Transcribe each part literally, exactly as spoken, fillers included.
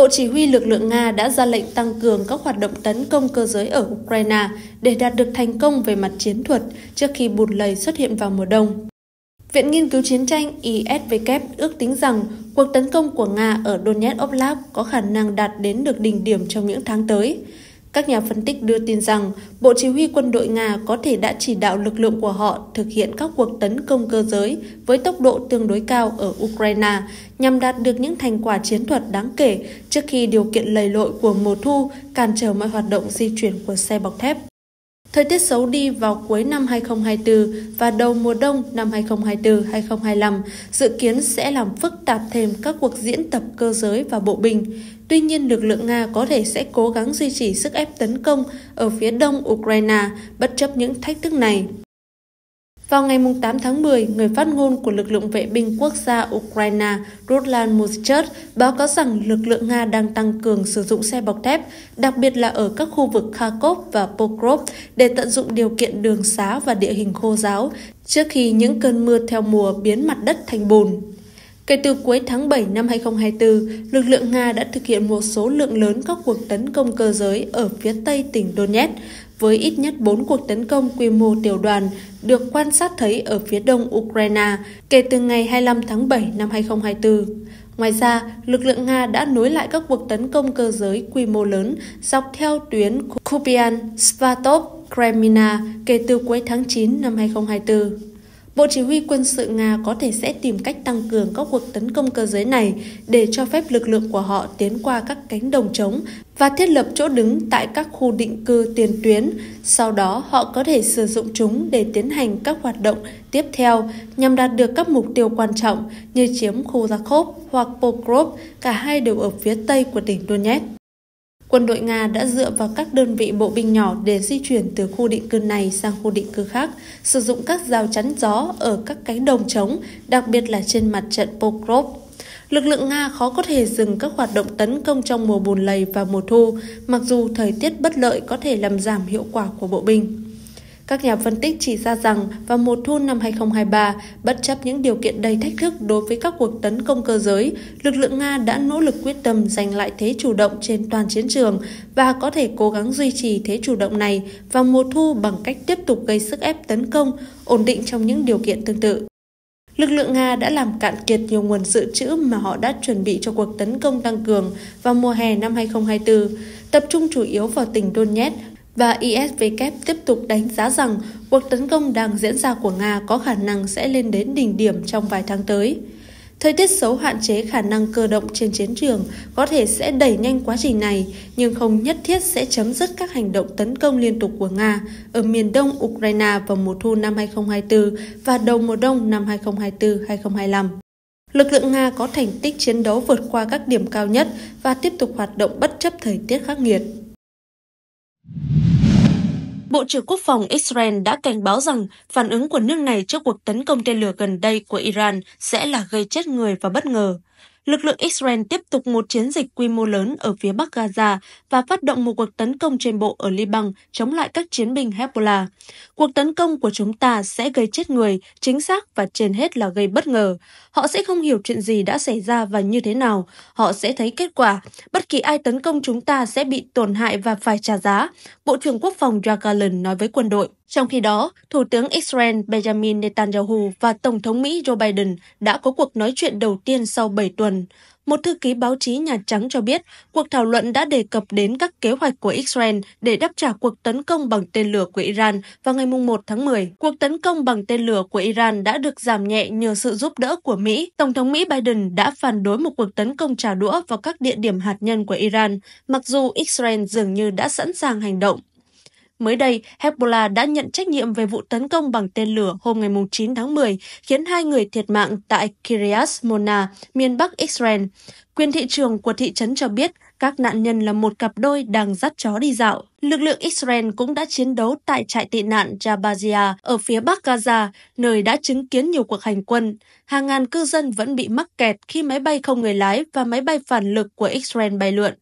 Bộ Chỉ huy lực lượng Nga đã ra lệnh tăng cường các hoạt động tấn công cơ giới ở Ukraine để đạt được thành công về mặt chiến thuật trước khi bụt lầy xuất hiện vào mùa đông. Viện Nghiên cứu Chiến tranh I S W ước tính rằng cuộc tấn công của Nga ở Donetsk Oblast có khả năng đạt đến được đỉnh điểm trong những tháng tới. Các nhà phân tích đưa tin rằng Bộ Chỉ huy quân đội Nga có thể đã chỉ đạo lực lượng của họ thực hiện các cuộc tấn công cơ giới với tốc độ tương đối cao ở Ukraine nhằm đạt được những thành quả chiến thuật đáng kể trước khi điều kiện lầy lội của mùa thu cản trở mọi hoạt động di chuyển của xe bọc thép. Thời tiết xấu đi vào cuối năm hai không hai tư và đầu mùa đông năm hai không hai tư đến hai không hai lăm dự kiến sẽ làm phức tạp thêm các cuộc diễn tập cơ giới và bộ binh. Tuy nhiên, lực lượng Nga có thể sẽ cố gắng duy trì sức ép tấn công ở phía đông Ukraine bất chấp những thách thức này. Vào ngày tám tháng mười, người phát ngôn của lực lượng vệ binh quốc gia Ukraine Ruslan Mushchuk báo cáo rằng lực lượng Nga đang tăng cường sử dụng xe bọc thép, đặc biệt là ở các khu vực Kharkov và Pokrov để tận dụng điều kiện đường xá và địa hình khô ráo trước khi những cơn mưa theo mùa biến mặt đất thành bùn. Kể từ cuối tháng bảy năm hai không hai tư, lực lượng Nga đã thực hiện một số lượng lớn các cuộc tấn công cơ giới ở phía tây tỉnh Donetsk, với ít nhất bốn cuộc tấn công quy mô tiểu đoàn được quan sát thấy ở phía đông Ukraine kể từ ngày hai mươi lăm tháng bảy năm hai không hai tư. Ngoài ra, lực lượng Nga đã nối lại các cuộc tấn công cơ giới quy mô lớn dọc theo tuyến Kupyansk-Svatove-Kreminna kể từ cuối tháng chín năm hai không hai tư. Bộ Chỉ huy quân sự Nga có thể sẽ tìm cách tăng cường các cuộc tấn công cơ giới này để cho phép lực lượng của họ tiến qua các cánh đồng trống và thiết lập chỗ đứng tại các khu định cư tiền tuyến. Sau đó, họ có thể sử dụng chúng để tiến hành các hoạt động tiếp theo nhằm đạt được các mục tiêu quan trọng như chiếm khu Zakov hoặc Pokrov, cả hai đều ở phía tây của tỉnh Donetsk. Quân đội Nga đã dựa vào các đơn vị bộ binh nhỏ để di chuyển từ khu định cư này sang khu định cư khác, sử dụng các rào chắn gió ở các cánh đồng trống, đặc biệt là trên mặt trận Pokrov. Lực lượng Nga khó có thể dừng các hoạt động tấn công trong mùa bùn lầy và mùa thu, mặc dù thời tiết bất lợi có thể làm giảm hiệu quả của bộ binh. Các nhà phân tích chỉ ra rằng vào mùa thu năm hai không hai ba, bất chấp những điều kiện đầy thách thức đối với các cuộc tấn công cơ giới, lực lượng Nga đã nỗ lực quyết tâm giành lại thế chủ động trên toàn chiến trường và có thể cố gắng duy trì thế chủ động này vào mùa thu bằng cách tiếp tục gây sức ép tấn công, ổn định trong những điều kiện tương tự. Lực lượng Nga đã làm cạn kiệt nhiều nguồn dự trữ mà họ đã chuẩn bị cho cuộc tấn công tăng cường vào mùa hè năm hai không hai tư, tập trung chủ yếu vào tỉnh Donetsk, và I S W tiếp tục đánh giá rằng cuộc tấn công đang diễn ra của Nga có khả năng sẽ lên đến đỉnh điểm trong vài tháng tới. Thời tiết xấu hạn chế khả năng cơ động trên chiến trường có thể sẽ đẩy nhanh quá trình này, nhưng không nhất thiết sẽ chấm dứt các hành động tấn công liên tục của Nga ở miền đông Ukraine vào mùa thu năm hai không hai tư và đầu mùa đông năm hai không hai tư đến hai không hai lăm. Lực lượng Nga có thành tích chiến đấu vượt qua các điểm cao nhất và tiếp tục hoạt động bất chấp thời tiết khắc nghiệt. Bộ trưởng Quốc phòng Israel đã cảnh báo rằng phản ứng của nước này trước cuộc tấn công tên lửa gần đây của Iran sẽ là gây chết người và bất ngờ. Lực lượng Israel tiếp tục một chiến dịch quy mô lớn ở phía bắc Gaza và phát động một cuộc tấn công trên bộ ở Liban chống lại các chiến binh Hezbollah. Cuộc tấn công của chúng ta sẽ gây chết người, chính xác và trên hết là gây bất ngờ. Họ sẽ không hiểu chuyện gì đã xảy ra và như thế nào. Họ sẽ thấy kết quả. Bất kỳ ai tấn công chúng ta sẽ bị tổn hại và phải trả giá, Bộ trưởng Quốc phòng Gallant nói với quân đội. Trong khi đó, Thủ tướng Israel Benjamin Netanyahu và Tổng thống Mỹ Joe Biden đã có cuộc nói chuyện đầu tiên sau bảy tuần. Một thư ký báo chí Nhà Trắng cho biết, cuộc thảo luận đã đề cập đến các kế hoạch của Israel để đáp trả cuộc tấn công bằng tên lửa của Iran vào ngày một tháng mười. Cuộc tấn công bằng tên lửa của Iran đã được giảm nhẹ nhờ sự giúp đỡ của Mỹ. Tổng thống Mỹ Biden đã phản đối một cuộc tấn công trả đũa vào các địa điểm hạt nhân của Iran, mặc dù Israel dường như đã sẵn sàng hành động. Mới đây, Hezbollah đã nhận trách nhiệm về vụ tấn công bằng tên lửa hôm ngày chín tháng mười, khiến hai người thiệt mạng tại Kirias Mona, miền bắc Israel. Quyền thị trưởng của thị trấn cho biết các nạn nhân là một cặp đôi đang dắt chó đi dạo. Lực lượng Israel cũng đã chiến đấu tại trại tị nạn Jabalia ở phía bắc Gaza, nơi đã chứng kiến nhiều cuộc hành quân. Hàng ngàn cư dân vẫn bị mắc kẹt khi máy bay không người lái và máy bay phản lực của Israel bay lượn.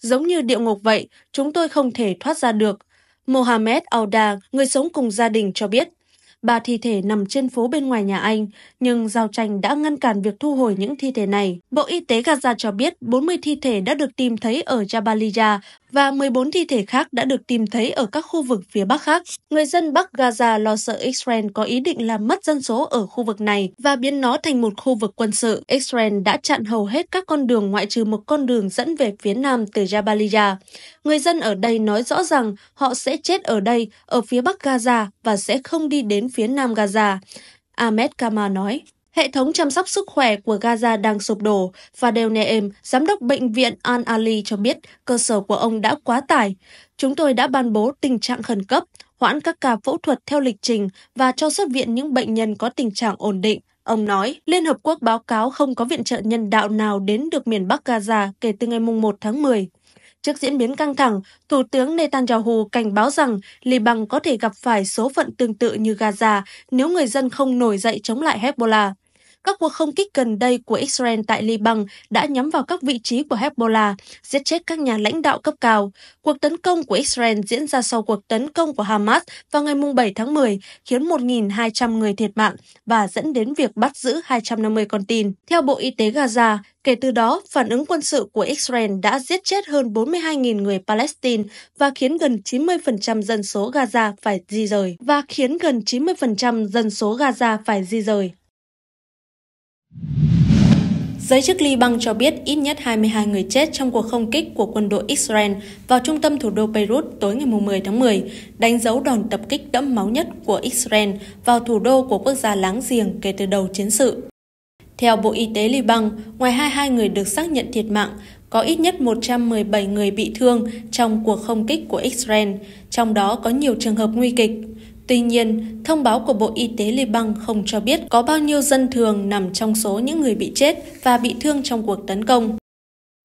Giống như địa ngục vậy, chúng tôi không thể thoát ra được. Mohamed Aouda, người sống cùng gia đình, cho biết ba thi thể nằm trên phố bên ngoài nhà anh, nhưng giao tranh đã ngăn cản việc thu hồi những thi thể này. Bộ Y tế Gaza cho biết bốn mươi thi thể đã được tìm thấy ở Jabalia và mười bốn thi thể khác đã được tìm thấy ở các khu vực phía Bắc khác. Người dân Bắc Gaza lo sợ Israel có ý định làm mất dân số ở khu vực này và biến nó thành một khu vực quân sự. Israel đã chặn hầu hết các con đường ngoại trừ một con đường dẫn về phía nam từ Jabalia. Người dân ở đây nói rõ rằng họ sẽ chết ở đây, ở phía Bắc Gaza và sẽ không đi đến phía nam Gaza. Ahmed Kama nói. Hệ thống chăm sóc sức khỏe của Gaza đang sụp đổ. Fadel Neem, giám đốc bệnh viện Al-Ali cho biết cơ sở của ông đã quá tải. Chúng tôi đã ban bố tình trạng khẩn cấp, hoãn các ca phẫu thuật theo lịch trình và cho xuất viện những bệnh nhân có tình trạng ổn định. Ông nói, Liên Hợp Quốc báo cáo không có viện trợ nhân đạo nào đến được miền Bắc Gaza kể từ ngày mùng một tháng mười. Trước diễn biến căng thẳng, Thủ tướng Netanyahu cảnh báo rằng Liban có thể gặp phải số phận tương tự như Gaza nếu người dân không nổi dậy chống lại Hezbollah. Các cuộc không kích gần đây của Israel tại Liban đã nhắm vào các vị trí của Hezbollah, giết chết các nhà lãnh đạo cấp cao. Cuộc tấn công của Israel diễn ra sau cuộc tấn công của Hamas vào ngày mùng bảy tháng mười, khiến một nghìn hai trăm người thiệt mạng và dẫn đến việc bắt giữ hai trăm năm mươi con tin. Theo Bộ Y tế Gaza, kể từ đó, phản ứng quân sự của Israel đã giết chết hơn bốn mươi hai nghìn người Palestine và khiến gần chín mươi phần trăm dân số Gaza phải di rời. Và khiến gần chín mươi phần trăm dân số Gaza phải di rời. Giới chức Liban cho biết ít nhất hai mươi hai người chết trong cuộc không kích của quân đội Israel vào trung tâm thủ đô Beirut tối ngày mười tháng mười, đánh dấu đòn tập kích đẫm máu nhất của Israel vào thủ đô của quốc gia láng giềng kể từ đầu chiến sự. Theo Bộ Y tế Liban, ngoài hai mươi hai người được xác nhận thiệt mạng, có ít nhất một trăm mười bảy người bị thương trong cuộc không kích của Israel, trong đó có nhiều trường hợp nguy kịch. Tuy nhiên, thông báo của Bộ Y tế Liban không cho biết có bao nhiêu dân thường nằm trong số những người bị chết và bị thương trong cuộc tấn công.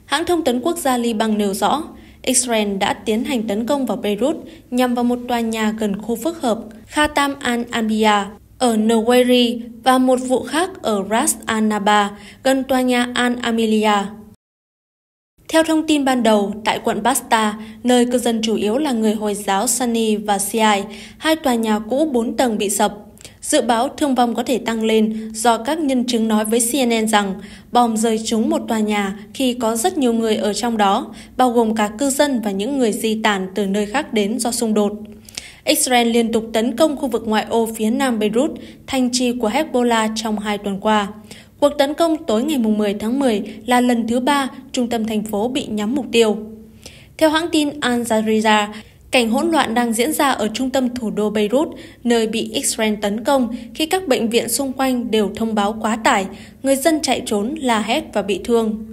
Hãng thông tấn quốc gia Liban nêu rõ, Israel đã tiến hành tấn công vào Beirut nhằm vào một tòa nhà gần khu phức hợp Khatam al-Amilia ở Noweri và một vụ khác ở Ras al Naba gần tòa nhà al-Amilia. Theo thông tin ban đầu, tại quận Basta, nơi cư dân chủ yếu là người Hồi giáo Sunni và Shiite, hai tòa nhà cũ bốn tầng bị sập. Dự báo thương vong có thể tăng lên do các nhân chứng nói với C N N rằng bom rơi trúng một tòa nhà khi có rất nhiều người ở trong đó, bao gồm cả cư dân và những người di tản từ nơi khác đến do xung đột. Israel liên tục tấn công khu vực ngoại ô phía nam Beirut, thành trì của Hezbollah trong hai tuần qua. Cuộc tấn công tối ngày mười tháng mười là lần thứ ba trung tâm thành phố bị nhắm mục tiêu. Theo hãng tin Al Jazeera, cảnh hỗn loạn đang diễn ra ở trung tâm thủ đô Beirut, nơi bị Israel tấn công khi các bệnh viện xung quanh đều thông báo quá tải, người dân chạy trốn, la hét và bị thương.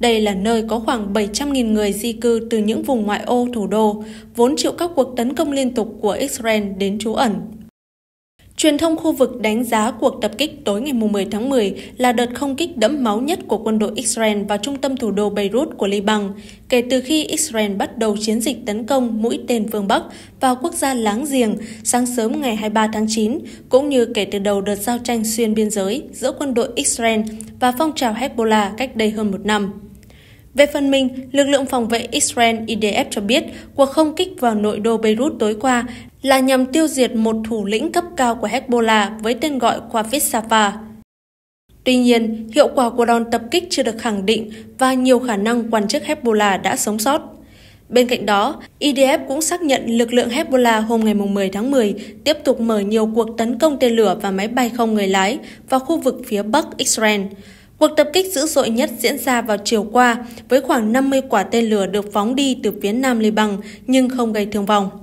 Đây là nơi có khoảng bảy trăm nghìn người di cư từ những vùng ngoại ô thủ đô, vốn chịu các cuộc tấn công liên tục của Israel đến trú ẩn. Truyền thông khu vực đánh giá cuộc tập kích tối ngày mười tháng mười là đợt không kích đẫm máu nhất của quân đội Israel vào trung tâm thủ đô Beirut của Liban kể từ khi Israel bắt đầu chiến dịch tấn công mũi tên phương Bắc vào quốc gia láng giềng sáng sớm ngày hai mươi ba tháng chín, cũng như kể từ đầu đợt giao tranh xuyên biên giới giữa quân đội Israel và phong trào Hezbollah cách đây hơn một năm. Về phần mình, lực lượng phòng vệ Israel I D F cho biết cuộc không kích vào nội đô Beirut tối qua là nhằm tiêu diệt một thủ lĩnh cấp cao của Hezbollah với tên gọi Qafis Safa. Tuy nhiên, hiệu quả của đòn tập kích chưa được khẳng định và nhiều khả năng quan chức Hezbollah đã sống sót. Bên cạnh đó, I D F cũng xác nhận lực lượng Hezbollah hôm ngày mười tháng mười tiếp tục mở nhiều cuộc tấn công tên lửa và máy bay không người lái vào khu vực phía bắc Israel. Cuộc tập kích dữ dội nhất diễn ra vào chiều qua với khoảng năm mươi quả tên lửa được phóng đi từ phía nam Liban nhưng không gây thương vong.